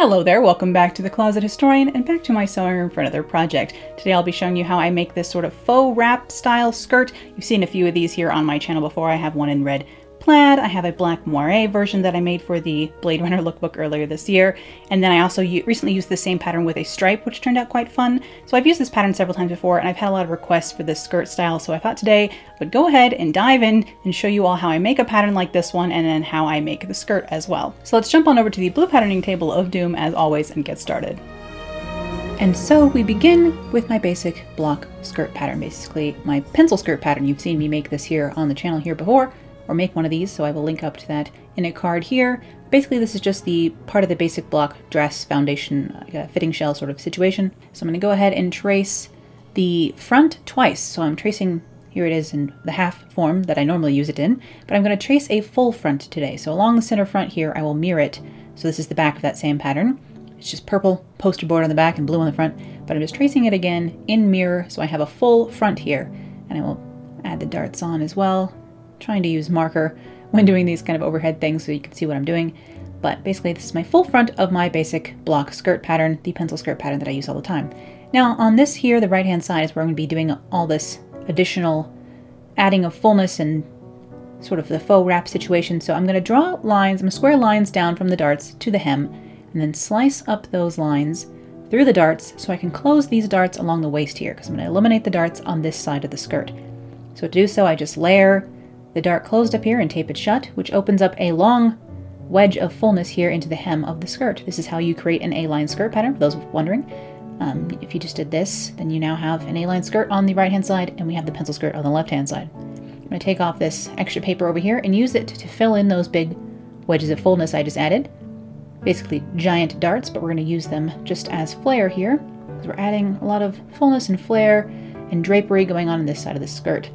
Hello there, welcome back to The Closet Historian and back to my sewing room for another project. Today I'll be showing you how I make this sort of faux wrap style skirt. You've seen a few of these here on my channel before. I have one in red plaid, I have a black moire version that I made for the Blade Runner lookbook earlier this year, and then I also recently used the same pattern with a stripe, which turned out quite fun. So I've used this pattern several times before, and I've had a lot of requests for this skirt style, so I thought today I would go ahead and dive in and show you all how I make a pattern like this one, and then how I make the skirt as well. So let's jump on over to the blue patterning table of doom, as always, and get started. And so we begin with my basic block skirt pattern, basically my pencil skirt pattern. You've seen me make this here on the channel here before, or make one of these, so I will link up to that in a card here. Basically, this is just the part of the basic block dress foundation, like a fitting shell sort of situation. So I'm gonna go ahead and trace the front twice. So I'm tracing, here it is in the half form that I normally use it in, but I'm gonna trace a full front today. So along the center front here, I will mirror it. So this is the back of that same pattern. It's just purple poster board on the back and blue on the front, but I'm just tracing it again in mirror. So I have a full front here, and I will add the darts on as well. Trying to use marker when doing these kind of overhead things so you can see what I'm doing. But basically this is my full front of my basic block skirt pattern, the pencil skirt pattern that I use all the time. Now on this here, the right hand side is where I'm gonna be doing all this additional adding of fullness and sort of the faux wrap situation. So I'm gonna draw lines, I'm gonna square lines down from the darts to the hem, and then slice up those lines through the darts so I can close these darts along the waist here, because I'm gonna eliminate the darts on this side of the skirt. So to do so, I just layer the dart closed up here and tape it shut, which opens up a long wedge of fullness here into the hem of the skirt. This is how you create an A-line skirt pattern, for those wondering. If you just did this, then you now have an A-line skirt on the right-hand side, and we have the pencil skirt on the left-hand side. I'm gonna take off this extra paper over here and use it to fill in those big wedges of fullness I just added. Basically giant darts, but we're gonna use them just as flair here, because we're adding a lot of fullness and flair and drapery going on this side of the skirt.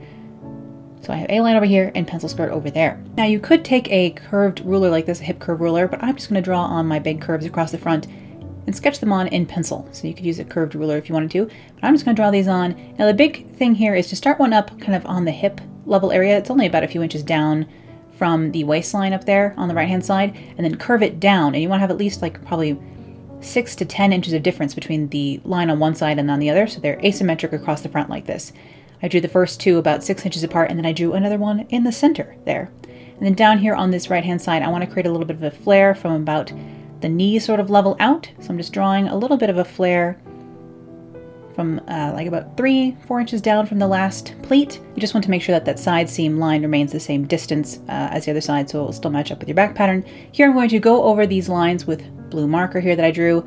So I have A-line over here and pencil skirt over there. Now you could take a curved ruler like this, a hip curve ruler, but I'm just gonna draw on my big curves across the front and sketch them on in pencil. So you could use a curved ruler if you wanted to, but I'm just gonna draw these on. Now the big thing here is to start one up kind of on the hip level area. It's only about a few inches down from the waistline up there on the right-hand side, and then curve it down. And you wanna have at least like probably 6 to 10 inches of difference between the line on one side and on the other. So they're asymmetric across the front like this. I drew the first two about 6 inches apart, and then I drew another one in the center there. And then down here on this right-hand side, I want to create a little bit of a flare from about the knee sort of level out. So I'm just drawing a little bit of a flare from like about 3-4 inches down from the last pleat. You just want to make sure that that side seam line remains the same distance as the other side, so it will still match up with your back pattern. Here I'm going to go over these lines with blue marker here that I drew,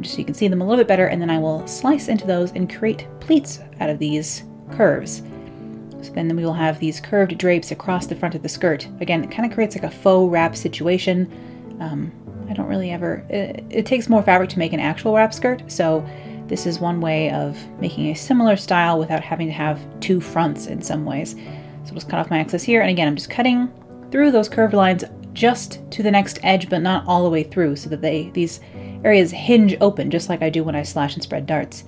just so you can see them a little bit better, and then I will slice into those and create pleats out of these curves. So then we will have these curved drapes across the front of the skirt. Again, it kind of creates like a faux wrap situation. I don't really ever, it takes more fabric to make an actual wrap skirt, so this is one way of making a similar style without having to have two fronts in some ways. So I'll just cut off my excess here, and again I'm just cutting through those curved lines just to the next edge, but not all the way through, so that these areas hinge open, just like I do when I slash and spread darts.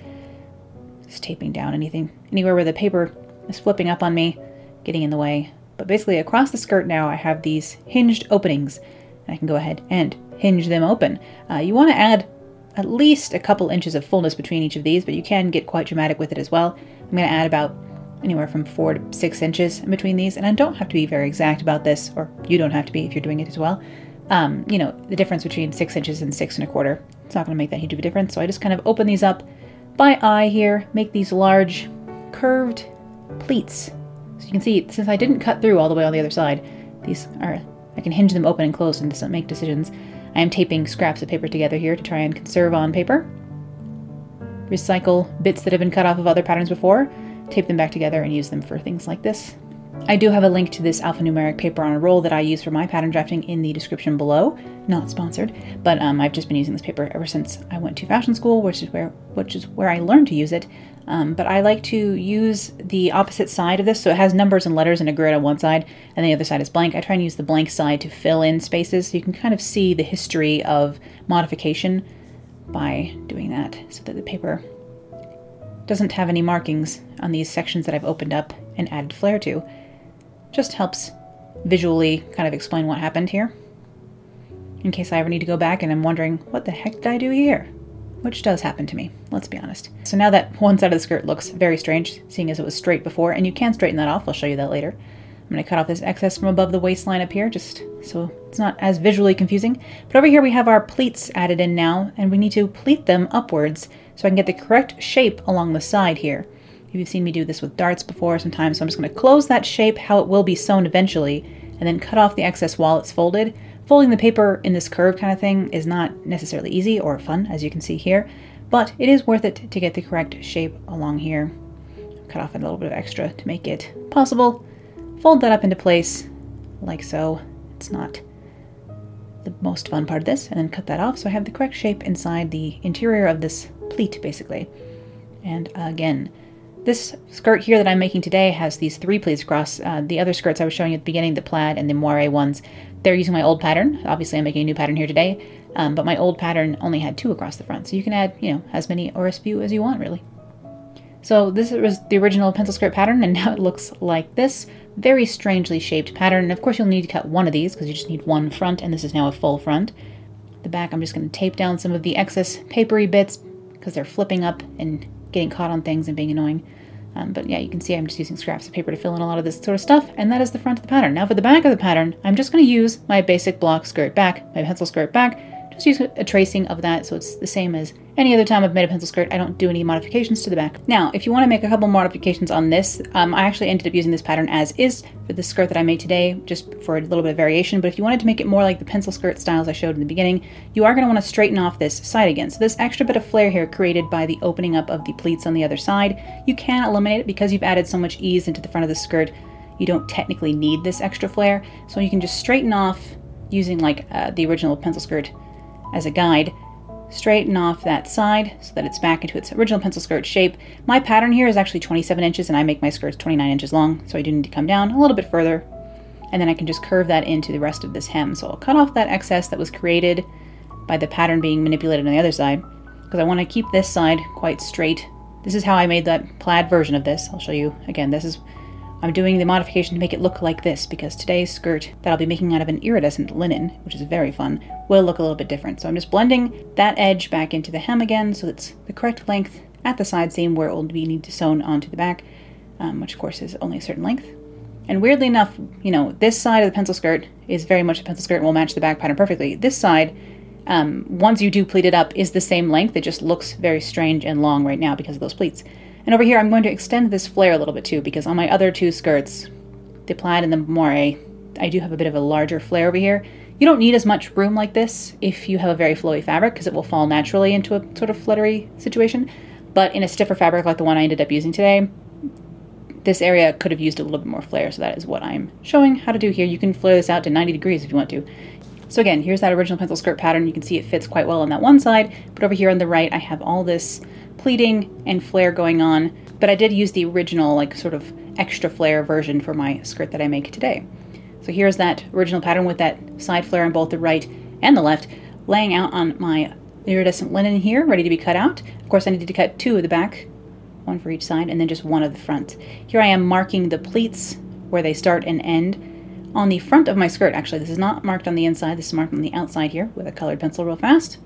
Just taping down anywhere where the paper is flipping up on me, getting in the way. But basically across the skirt now I have these hinged openings, and I can go ahead and hinge them open. You want to add at least a couple inches of fullness between each of these, but you can get quite dramatic with it as well. I'm going to add about anywhere from 4 to 6 inches in between these, and I don't have to be very exact about this, or you don't have to be if you're doing it as well. You know, the difference between 6 inches and 6 1/4, it's not going to make that huge of a difference, so I just kind of open these up by eye here, make these large curved pleats. So you can see, since I didn't cut through all the way on the other side, these are, I can hinge them open and close and make decisions. I am taping scraps of paper together here to try and conserve on paper. Recycle bits that have been cut off of other patterns before, tape them back together and use them for things like this. I do have a link to this alphanumeric paper on a roll that I use for my pattern drafting in the description below. Not sponsored, but I've just been using this paper ever since I went to fashion school, which is where I learned to use it. But I like to use the opposite side of this, so it has numbers and letters and a grid on one side, and the other side is blank. I try and use the blank side to fill in spaces, so you can kind of see the history of modification by doing that, so that the paper doesn't have any markings on these sections that I've opened up and added flair to. Just helps visually kind of explain what happened here. in case I ever need to go back and I'm wondering, what the heck did I do here? Which does happen to me, let's be honest. So now that one side of the skirt looks very strange, seeing as it was straight before, and you can straighten that off, I'll show you that later. I'm gonna cut off this excess from above the waistline up here, just so it's not as visually confusing. But over here we have our pleats added in now, and we need to pleat them upwards so I can get the correct shape along the side here. If you've seen me do this with darts before sometimes, so I'm just gonna close that shape, how it will be sewn eventually, and then cut off the excess while it's folded. Folding the paper in this curve kind of thing is not necessarily easy or fun, as you can see here, but it is worth it to get the correct shape along here. Cut off a little bit of extra to make it possible. Fold that up into place, like so. It's not the most fun part of this, and then cut that off so I have the correct shape inside the interior of this pleat, basically. And again, this skirt here that I'm making today has these three pleats across. The other skirts I was showing you at the beginning, the plaid and the moire ones, they're using my old pattern. Obviously I'm making a new pattern here today, but my old pattern only had two across the front. So you can add, you know, as many or as few as you want, really. So this was the original pencil skirt pattern, and now it looks like this. Very strangely shaped pattern. And of course you'll need to cut one of these because you just need one front, and this is now a full front. The back, I'm just going to tape down some of the excess papery bits because they're flipping up and getting caught on things and being annoying. But yeah, you can see I'm just using scraps of paper to fill in a lot of this sort of stuff, and that is the front of the pattern. Now for the back of the pattern, I'm just going to use my basic block skirt back, my pencil skirt back, just use a tracing of that so it's the same as any other time I've made a pencil skirt. I don't do any modifications to the back. Now, if you want to make a couple modifications on this, I actually ended up using this pattern as is for the skirt that I made today, just for a little bit of variation, but if you wanted to make it more like the pencil skirt styles I showed in the beginning, you are going to want to straighten off this side again. So this extra bit of flare here created by the opening up of the pleats on the other side, you can eliminate it because you've added so much ease into the front of the skirt. You don't technically need this extra flare, so you can just straighten off using like the original pencil skirt as a guide. Straighten off that side so that it's back into its original pencil skirt shape. My pattern here is actually 27 inches and I make my skirts 29 inches long, so I do need to come down a little bit further, and then I can just curve that into the rest of this hem. So I'll cut off that excess that was created by the pattern being manipulated on the other side because I want to keep this side quite straight. This is how I made that plaid version of this. I'll show you again. This is, I'm doing the modification to make it look like this because today's skirt that I'll be making out of an iridescent linen, which is very fun, will look a little bit different. So I'm just blending that edge back into the hem again so it's the correct length at the side seam where it will be need to sewn onto the back, which of course is only a certain length. And weirdly enough, you know, this side of the pencil skirt is very much a pencil skirt and will match the back pattern perfectly. This side, once you do pleat it up, is the same length. It just looks very strange and long right now because of those pleats. And over here, I'm going to extend this flare a little bit too, because on my other two skirts, the plaid and the moire, I do have a bit of a larger flare over here. You don't need as much room like this if you have a very flowy fabric, because it will fall naturally into a sort of fluttery situation. But in a stiffer fabric like the one I ended up using today, this area could have used a little bit more flare, so that is what I'm showing how to do here. You can flare this out to 90 degrees if you want to. So again, here's that original pencil skirt pattern. You can see it fits quite well on that one side, but over here on the right, I have all this pleating and flare going on, but I did use the original, like, sort of extra flare version for my skirt that I make today. So here's that original pattern with that side flare on both the right and the left, laying out on my iridescent linen here, ready to be cut out. Of course, I needed to cut two of the back, one for each side, and then just one of the front. Here I am marking the pleats where they start and end on the front of my skirt. Actually, this is not marked on the inside, this is marked on the outside here with a colored pencil real fast.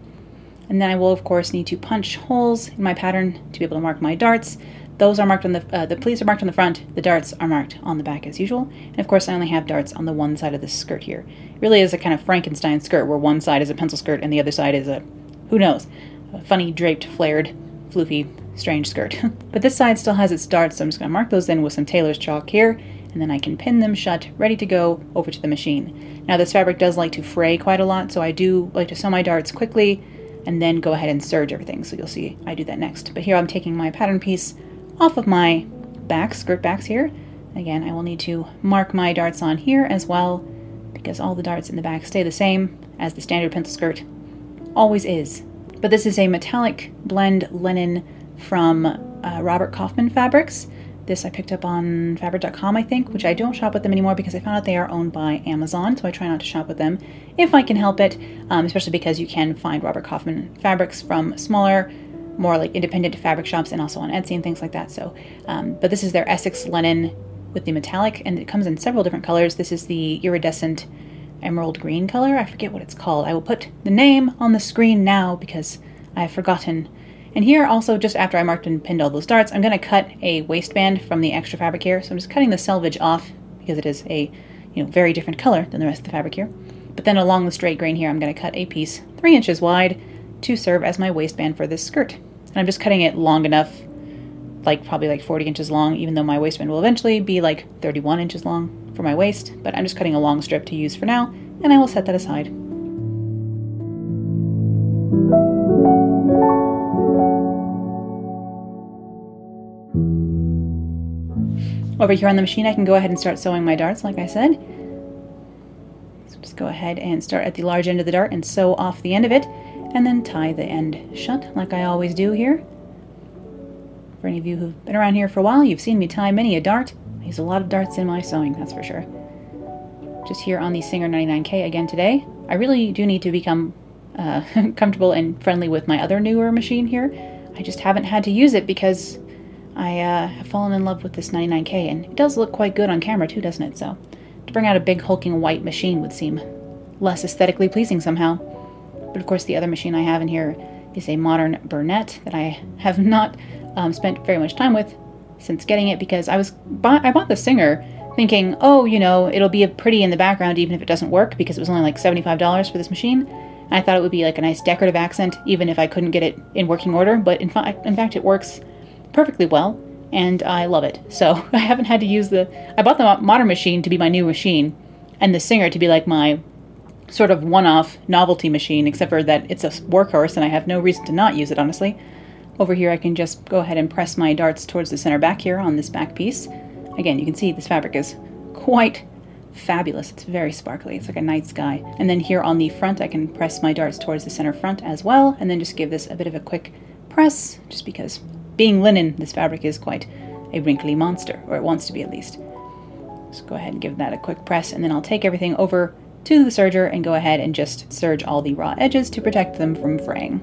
And then I will, of course, need to punch holes in my pattern to be able to mark my darts. Those are marked on the pleats are marked on the front, the darts are marked on the back as usual. And of course, I only have darts on the one side of this skirt here. It really is a kind of Frankenstein skirt where one side is a pencil skirt and the other side is a, who knows, a funny, draped, flared, floofy, strange skirt. But this side still has its darts, so I'm just going to mark those in with some tailor's chalk here, and then I can pin them shut, ready to go over to the machine. Now, this fabric does like to fray quite a lot, so I do like to sew my darts quickly and then go ahead and serge everything. So you'll see I do that next. But here I'm taking my pattern piece off of my back, skirt backs here. Again, I will need to mark my darts on here as well, because all the darts in the back stay the same as the standard pencil skirt always is. But this is a metallic blend linen from Robert Kaufman Fabrics. This I picked up on fabric.com, I think, which I don't shop with them anymore because I found out they are owned by Amazon, so I try not to shop with them if I can help it, especially because you can find Robert Kaufman Fabrics from smaller, more like independent fabric shops and also on Etsy and things like that. So, but this is their Essex Linen with the metallic, and it comes in several different colors. This is the iridescent, emerald green color. I forget what it's called. I will put the name on the screen now because I have forgotten. And here also, just after I marked and pinned all those darts, I'm going to cut a waistband from the extra fabric here. So I'm just cutting the selvage off because it is a, you know, very different color than the rest of the fabric here. But then along the straight grain here, I'm going to cut a piece 3 inches wide to serve as my waistband for this skirt. And I'm just cutting it long enough, like probably like 40 inches long, even though my waistband will eventually be like 31 inches long for my waist, but I'm just cutting a long strip to use for now, and I will set that aside. Over here on the machine, I can go ahead and start sewing my darts, like I said. So just go ahead and start at the large end of the dart and sew off the end of it, and then tie the end shut, like I always do here. For any of you who've been around here for a while, you've seen me tie many a dart. I use a lot of darts in my sewing, that's for sure. Just here on the Singer 99K again today. I really do need to become comfortable and friendly with my other newer machine here. I just haven't had to use it because I have fallen in love with this 99K, and it does look quite good on camera too, doesn't it? So to bring out a big hulking white machine would seem less aesthetically pleasing somehow. But of course the other machine I have in here is a modern Bernette that I have not spent very much time with since getting it, because I bought the Singer thinking, oh, you know, it'll be pretty in the background even if it doesn't work, because it was only like $75 for this machine. And I thought it would be like a nice decorative accent even if I couldn't get it in working order, but in fact it works perfectly well and I love it. So I haven't had to use the... I bought the modern machine to be my new machine and the Singer to be like my sort of one-off novelty machine, except for that it's a workhorse and I have no reason to not use it, honestly. Over here I can just go ahead and press my darts towards the center back here on this back piece. Again, you can see this fabric is quite fabulous. It's very sparkly. It's like a night sky. And then here on the front I can press my darts towards the center front as well, and then just give this a bit of a quick press, just because being linen, this fabric is quite a wrinkly monster, or it wants to be at least. Just go ahead and give that a quick press, and then I'll take everything over to the serger and go ahead and just serge all the raw edges to protect them from fraying.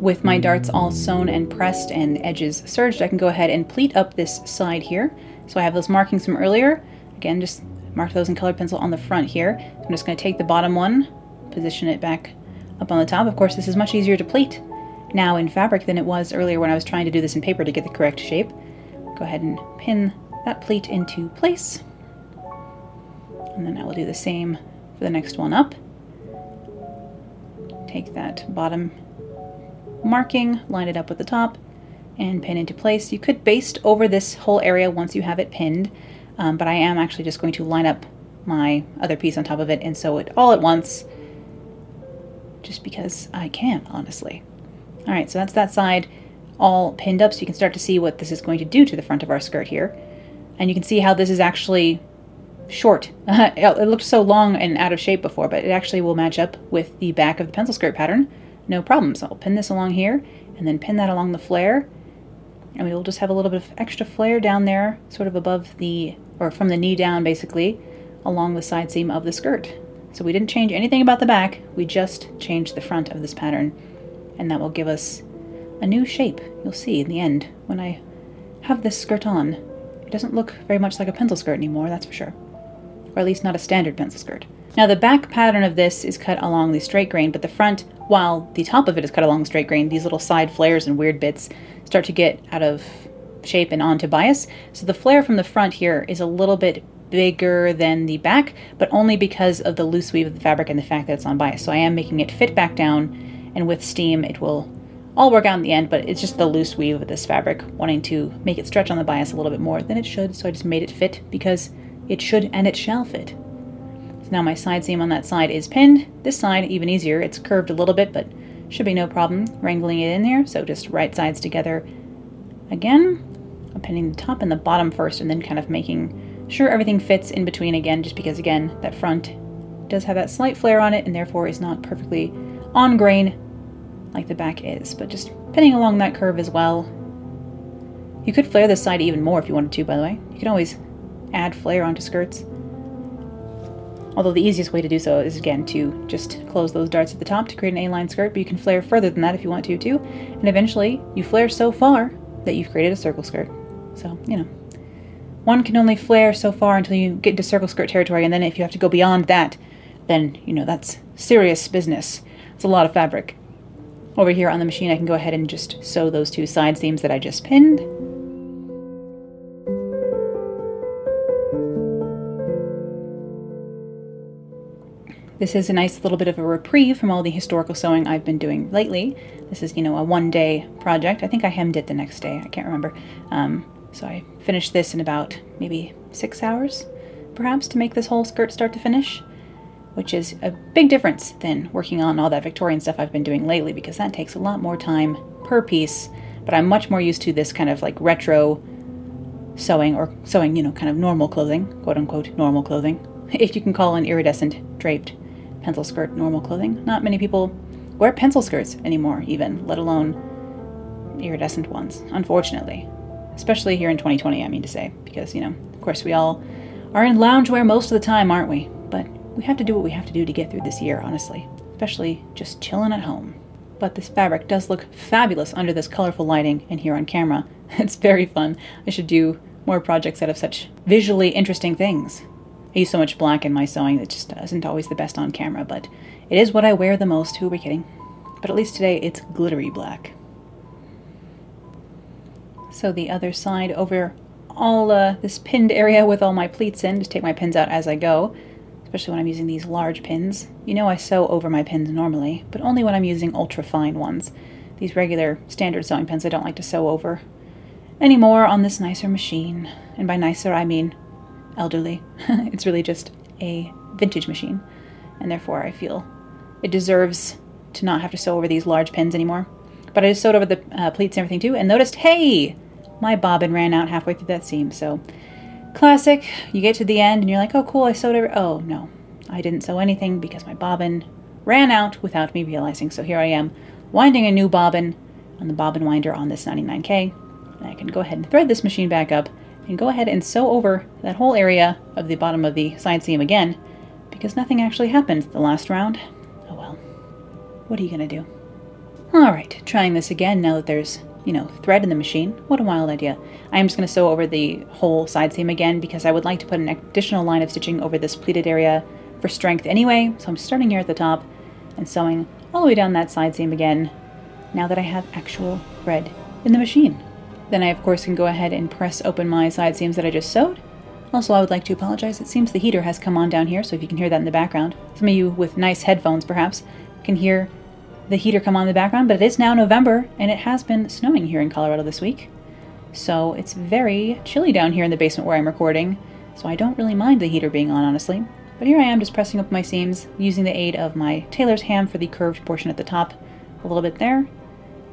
With my darts all sewn and pressed and edges serged, I can go ahead and pleat up this side here. So I have those markings from earlier. Again, just mark those in colored pencil on the front here. I'm just going to take the bottom one, position it back up on the top. Of course, this is much easier to pleat now in fabric than it was earlier when I was trying to do this in paper to get the correct shape. Go ahead and pin that pleat into place, and then I will do the same for the next one up. Take that bottom marking, line it up with the top, and pin into place. You could baste over this whole area once you have it pinned, but I am actually just going to line up my other piece on top of it and sew it all at once, just because I can, honestly. All right, so that's that side all pinned up, so you can start to see what this is going to do to the front of our skirt here. And you can see how this is actually short. It looked so long and out of shape before, but it actually will match up with the back of the pencil skirt pattern, no problem. So I'll pin this along here, and then pin that along the flare, and we will just have a little bit of extra flare down there, sort of above the, or from the knee down basically, along the side seam of the skirt. So we didn't change anything about the back, we just changed the front of this pattern, and that will give us a new shape. You'll see in the end when I have this skirt on, it doesn't look very much like a pencil skirt anymore, that's for sure, or at least not a standard pencil skirt. Now the back pattern of this is cut along the straight grain, but the front, while the top of it is cut along the straight grain, these little side flares and weird bits start to get out of shape and onto bias. So the flare from the front here is a little bit bigger than the back, but only because of the loose weave of the fabric and the fact that it's on bias. So I am making it fit back down, and with steam it will all work out in the end, but it's just the loose weave of this fabric, wanting to make it stretch on the bias a little bit more than it should, so I just made it fit because it should and it shall fit. So now my side seam on that side is pinned. This side, even easier, it's curved a little bit, but should be no problem wrangling it in there, so just right sides together again. I'm pinning the top and the bottom first, and then kind of making sure everything fits in between again, just because, again, that front does have that slight flare on it, and therefore is not perfectly on grain like the back is, but just pinning along that curve as well. You could flare this side even more if you wanted to, by the way. You can always add flare onto skirts. Although the easiest way to do so is, again, to just close those darts at the top to create an A-line skirt, but you can flare further than that if you want to, too. And eventually, you flare so far that you've created a circle skirt. So, you know. one can only flare so far until you get into circle skirt territory, and then if you have to go beyond that, then, you know, that's serious business. It's a lot of fabric. Over here on the machine, I can go ahead and just sew those two side seams that I just pinned. This is a nice little bit of a reprieve from all the historical sewing I've been doing lately. This is, you know, a one-day project. I think I hemmed it the next day. I can't remember. So I finished this in about maybe 6 hours, perhaps, to make this whole skirt start to finish, which is a big difference than working on all that Victorian stuff I've been doing lately, because that takes a lot more time per piece. But I'm much more used to this kind of like retro sewing, or sewing, you know, kind of normal clothing, quote-unquote normal clothing, if you can call an iridescent draped pencil skirt normal clothing. Not many people wear pencil skirts anymore even, let alone iridescent ones, unfortunately. Especially here in 2020, I mean to say, because, you know, of course we all are in loungewear most of the time, aren't we? But we have to do what we have to do to get through this year, honestly. Especially just chilling at home. But this fabric does look fabulous under this colorful lighting and here on camera. It's very fun. I should do more projects out of such visually interesting things. I use so much black in my sewing that just isn't always the best on camera, but it is what I wear the most. Who are we kidding? But at least today it's glittery black. So the other side over all this pinned area with all my pleats in, just take my pins out as I go, especially when I'm using these large pins. You know I sew over my pins normally, but only when I'm using ultra fine ones. These regular standard sewing pins I don't like to sew over anymore on this nicer machine. And by nicer I mean elderly. It's really just a vintage machine, and therefore I feel it deserves to not have to sew over these large pins anymore. But I just sewed over the pleats and everything too, and noticed, hey, my bobbin ran out halfway through that seam. So classic, you get to the end and you're like, oh cool, I sewed over. Oh no, I didn't sew anything because my bobbin ran out without me realizing. So here I am winding a new bobbin on the bobbin winder on this 99K. And I can go ahead and thread this machine back up and go ahead and sew over that whole area of the bottom of the side seam again, because nothing actually happened the last round. Oh well, what are you gonna do? All right, trying this again now that there's, you know, thread in the machine. What a wild idea. I'm just going to sew over the whole side seam again because I would like to put an additional line of stitching over this pleated area for strength anyway. So I'm starting here at the top and sewing all the way down that side seam again now that I have actual thread in the machine. Then I, of course, can go ahead and press open my side seams that I just sewed. Also, I would like to apologize. It seems the heater has come on down here, so if you can hear that in the background. Some of you with nice headphones, perhaps, can hear the heater come on in the background, but it is now November and it has been snowing here in Colorado this week. So it's very chilly down here in the basement where I'm recording, so I don't really mind the heater being on, honestly. But here I am just pressing up my seams using the aid of my tailor's ham for the curved portion at the top, a little bit there.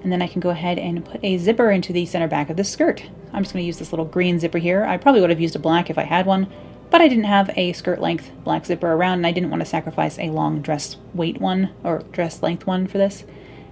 And then I can go ahead and put a zipper into the center back of the skirt. I'm just going to use this little green zipper here. I probably would have used a black if I had one, but I didn't have a skirt length black zipper around, and I didn't want to sacrifice a long dress weight one or dress length one for this.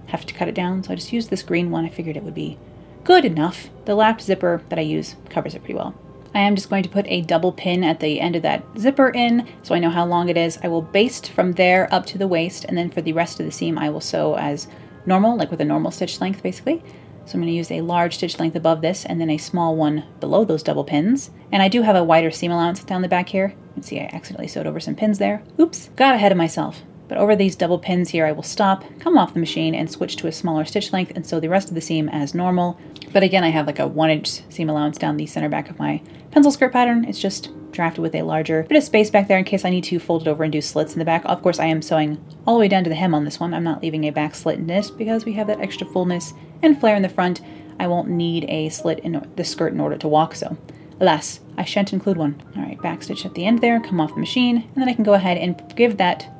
Have to cut it down, so I just used this green one. I figured it would be good enough. The lapped zipper that I use covers it pretty well. I am just going to put a double pin at the end of that zipper in so I know how long it is. I will baste from there up to the waist, and then for the rest of the seam I will sew as normal, like with a normal stitch length basically. So I'm going to use a large stitch length above this and then a small one below those double pins. And I do have a wider seam allowance down the back here. You can see I accidentally sewed over some pins there. Oops, got ahead of myself. But over these double pins here I will stop, come off the machine, and switch to a smaller stitch length and sew the rest of the seam as normal. But again, I have like a 1-inch seam allowance down the center back of my pencil skirt pattern. It's just drafted with a larger bit of space back there in case I need to fold it over and do slits in the back. Of course, I am sewing all the way down to the hem on this one. I'm not leaving a back slit in this because we have that extra fullness and flare in the front. I won't need a slit in the skirt in order to walk, so alas, I shan't include one. All right, back stitch at the end there, come off the machine, and then I can go ahead and give that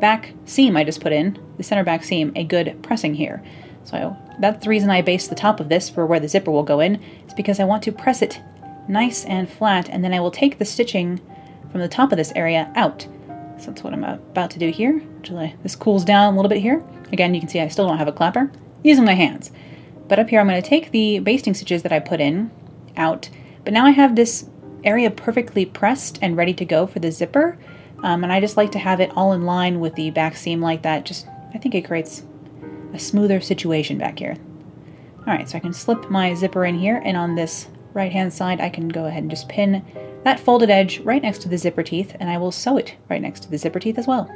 back seam I just put in, the center back seam, a good pressing here. So that's the reason I base the top of this for where the zipper will go in. It's because I want to press it nice and flat, and then I will take the stitching from the top of this area out. So that's what I'm about to do here. This cools down a little bit here. Again, you can see I still don't have a clapper. Using my hands. But up here I'm going to take the basting stitches that I put in out, but now I have this area perfectly pressed and ready to go for the zipper, and I just like to have it all in line with the back seam like that. Just, I think it creates a smoother situation back here. All right, so I can slip my zipper in here, and on this right-hand side, I can go ahead and just pin that folded edge right next to the zipper teeth, and I will sew it right next to the zipper teeth as well.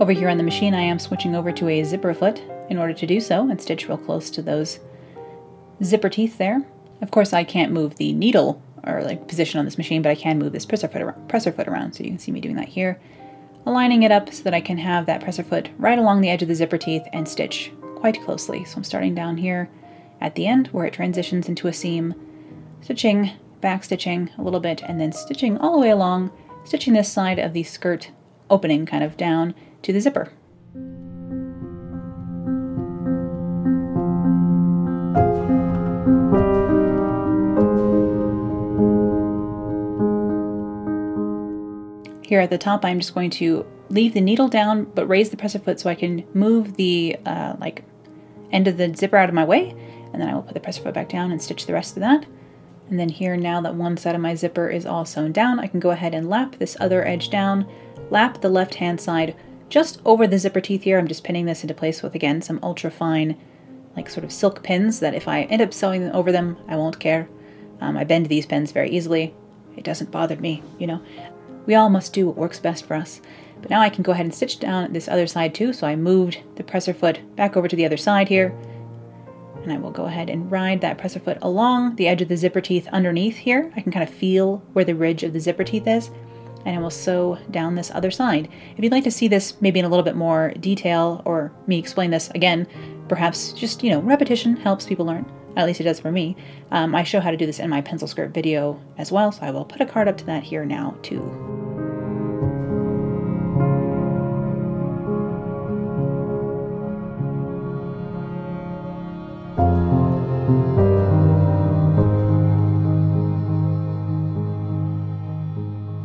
Over here on the machine, I am switching over to a zipper foot in order to do so and stitch real close to those zipper teeth there. Of course, I can't move the needle or like position on this machine, but I can move this presser foot around, so you can see me doing that here. Aligning it up so that I can have that presser foot right along the edge of the zipper teeth and stitch quite closely. So I'm starting down here at the end where it transitions into a seam, stitching, back stitching a little bit, and then stitching all the way along, stitching this side of the skirt opening kind of down to the zipper. Here at the top, I'm just going to leave the needle down, but raise the presser foot so I can move the like end of the zipper out of my way, and then I will put the presser foot back down and stitch the rest of that. And then here, now that one side of my zipper is all sewn down, I can go ahead and lap this other edge down, lap the left-hand side just over the zipper teeth here. I'm just pinning this into place with, again, some ultra fine, like sort of silk pins that if I end up sewing over them, I won't care. I bend these pins very easily. It doesn't bother me, you know. We all must do what works best for us. But now I can go ahead and stitch down this other side too. So I moved the presser foot back over to the other side here, and I will go ahead and ride that presser foot along the edge of the zipper teeth underneath here. I can kind of feel where the ridge of the zipper teeth is, and I will sew down this other side. If you'd like to see this maybe in a little bit more detail, or me explain this again, perhaps just, you know, repetition helps people learn. At least it does for me. I show how to do this in my pencil skirt video as well, so I will put a card up to that here now too.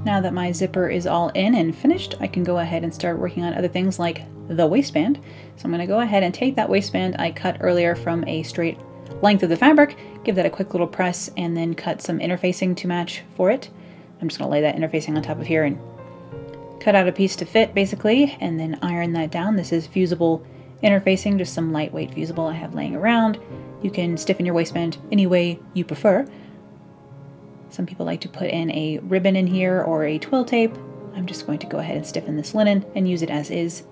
Now that my zipper is all in and finished, I can go ahead and start working on other things like the waistband. So I'm going to go ahead and take that waistband I cut earlier from a straight length of the fabric, give that a quick little press, and then cut some interfacing to match for it. I'm just going to lay that interfacing on top of here and cut out a piece to fit basically, and then iron that down. This is fusible interfacing, just some lightweight fusible I have laying around. You can stiffen your waistband any way you prefer. Some people like to put in a ribbon in here or a twill tape. I'm just going to go ahead and stiffen this linen and use it as is.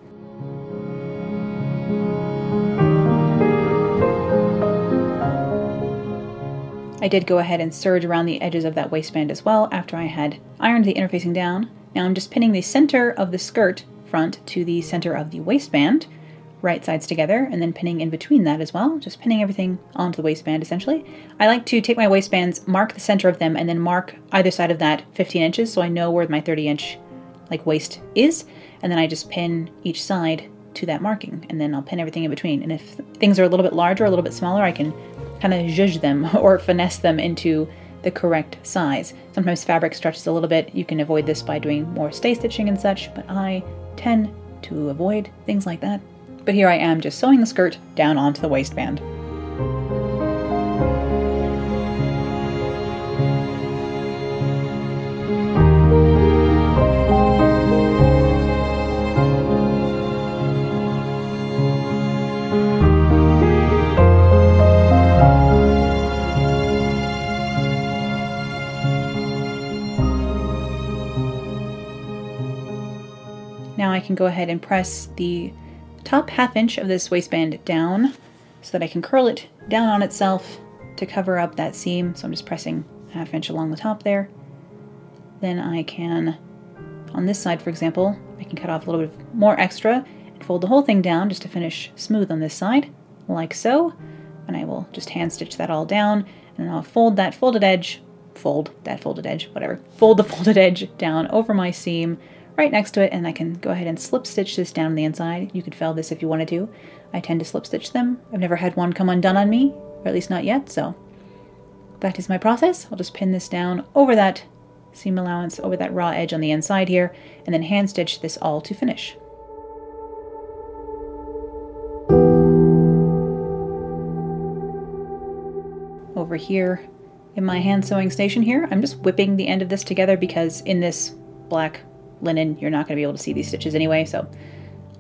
I did go ahead and serge around the edges of that waistband as well after I had ironed the interfacing down. Now I'm just pinning the center of the skirt front to the center of the waistband, right sides together, and then pinning in between that as well, just pinning everything onto the waistband essentially. I like to take my waistbands, mark the center of them, and then mark either side of that 15 inches so I know where my 30-inch like waist is, and then I just pin each side to that marking, and then I'll pin everything in between. And if things are a little bit larger, a little bit smaller, I can kind of zhuzh them or finesse them into the correct size. Sometimes fabric stretches a little bit. You can avoid this by doing more stay stitching and such, but I tend to avoid things like that. But here I am just sewing the skirt down onto the waistband. Now I can go ahead and press the top half-inch of this waistband down so that I can curl it down on itself to cover up that seam. So I'm just pressing a half-inch along the top there. Then I can, on this side for example, I can cut off a little bit more extra and fold the whole thing down just to finish smooth on this side, like so. And I will just hand stitch that all down, and I'll fold the folded edge down over my seam right next to it, and I can go ahead and slip stitch this down on the inside. You could fell this if you wanted to. I tend to slip stitch them. I've never had one come undone on me, or at least not yet, so that is my process. I'll just pin this down over that seam allowance, over that raw edge on the inside here, and then hand stitch this all to finish. Over here in my hand sewing station here, I'm just whipping the end of this together because in this black linen, you're not going to be able to see these stitches anyway, so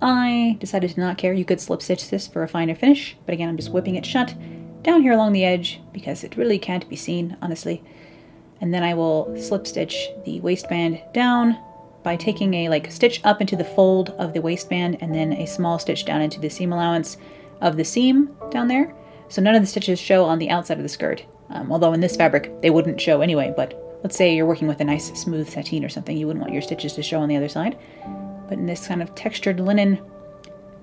I decided to not care. You could slip stitch this for a finer finish, but again, I'm just whipping it shut down here along the edge because it really can't be seen, honestly. And then I will slip stitch the waistband down by taking a stitch up into the fold of the waistband and then a small stitch down into the seam allowance of the seam down there. So none of the stitches show on the outside of the skirt, although in this fabric they wouldn't show anyway, but let's say you're working with a nice smooth sateen or something, you wouldn't want your stitches to show on the other side. But in this kind of textured linen,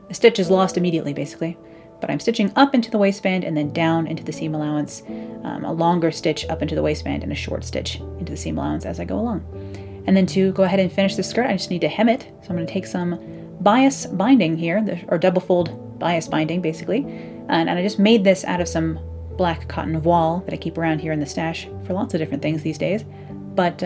a stitch is lost immediately, basically. But I'm stitching up into the waistband and then down into the seam allowance, a longer stitch up into the waistband and a short stitch into the seam allowance as I go along. And then to go ahead and finish the skirt, I just need to hem it. So I'm going to take some bias binding here, or double fold bias binding, basically. And I just made this out of some black cotton voile that I keep around here in the stash for lots of different things these days. But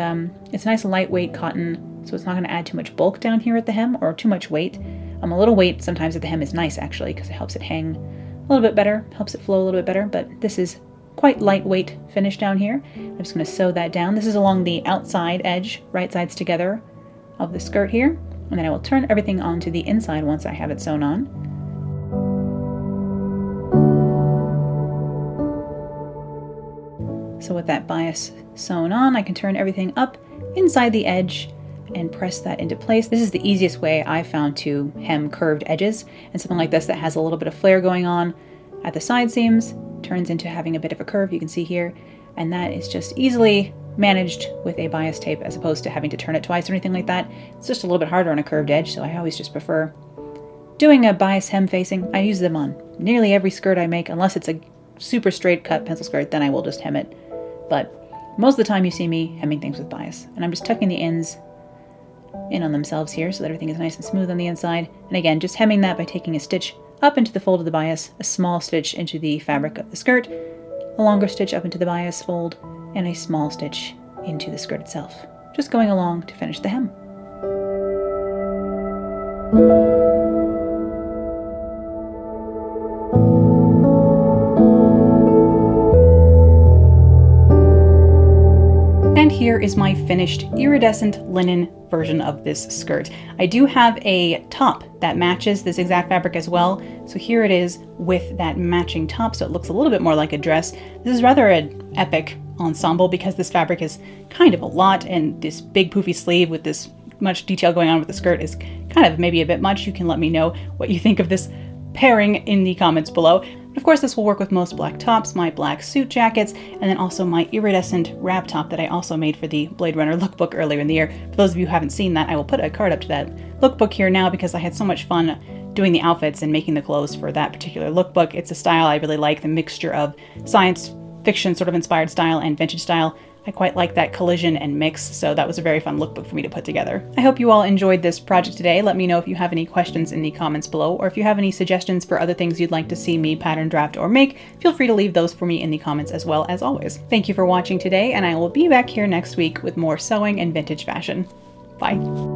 it's nice lightweight cotton, so it's not going to add too much bulk down here at the hem or too much weight. A little weight sometimes at the hem is nice, actually, because it helps it hang a little bit better, helps it flow a little bit better, but this is quite lightweight finish down here. I'm just going to sew that down. This is along the outside edge, right sides together of the skirt here, and then I will turn everything onto the inside once I have it sewn on. So with that bias sewn on, I can turn everything up inside the edge and press that into place. This is the easiest way I've found to hem curved edges, and something like this that has a little bit of flare going on at the side seams turns into having a bit of a curve, you can see here, and that is just easily managed with a bias tape as opposed to having to turn it twice or anything like that. It's just a little bit harder on a curved edge, so I always just prefer doing a bias hem facing. I use them on nearly every skirt I make, unless it's a super straight cut pencil skirt, then I will just hem it. But most of the time you see me hemming things with bias, and I'm just tucking the ends in on themselves here so that everything is nice and smooth on the inside. And again, just hemming that by taking a stitch up into the fold of the bias, a small stitch into the fabric of the skirt, a longer stitch up into the bias fold, and a small stitch into the skirt itself. Just going along to finish the hem. And here is my finished iridescent linen version of this skirt. I do have a top that matches this exact fabric as well, so here it is with that matching top, so it looks a little bit more like a dress. This is rather an epic ensemble because this fabric is kind of a lot, and this big poofy sleeve with this much detail going on with the skirt is kind of maybe a bit much. You can let me know what you think of this pairing in the comments below. Of course, this will work with most black tops, my black suit jackets, and then also my iridescent wrap top that I also made for the Blade Runner lookbook earlier in the year. For those of you who haven't seen that, I will put a card up to that lookbook here now because I had so much fun doing the outfits and making the clothes for that particular lookbook. It's a style I really like, the mixture of science fiction sort of inspired style and vintage style. I quite like that collision and mix, so that was a very fun lookbook for me to put together. I hope you all enjoyed this project today. Let me know if you have any questions in the comments below, or if you have any suggestions for other things you'd like to see me pattern, draft, or make. Feel free to leave those for me in the comments as well, as always. Thank you for watching today, and I will be back here next week with more sewing and vintage fashion. Bye!